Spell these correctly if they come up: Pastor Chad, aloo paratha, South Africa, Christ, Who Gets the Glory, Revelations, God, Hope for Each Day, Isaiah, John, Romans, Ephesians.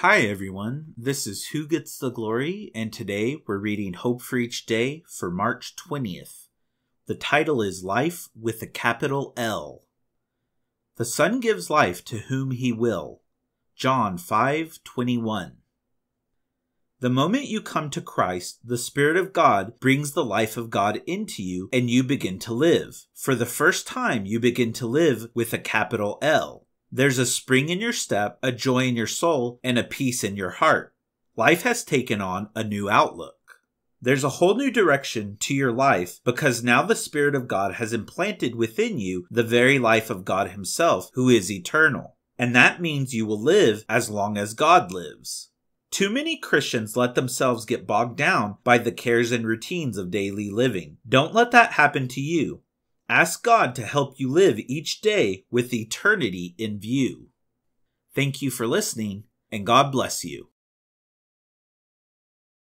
Hi everyone, this is Who Gets the Glory, and today we're reading Hope for Each Day for March 20th. The title is Life with a capital L. The Son gives life to whom he will. John 5:21. The moment you come to Christ, the Spirit of God brings the life of God into you, and you begin to live. For the first time, you begin to live with a capital L. There's a spring in your step, a joy in your soul, and a peace in your heart. Life has taken on a new outlook. There's a whole new direction to your life because now the Spirit of God has implanted within you the very life of God Himself, who is eternal. And that means you will live as long as God lives. Too many Christians let themselves get bogged down by the cares and routines of daily living. Don't let that happen to you. Ask God to help you live each day with eternity in view. Thank you for listening, and God bless you.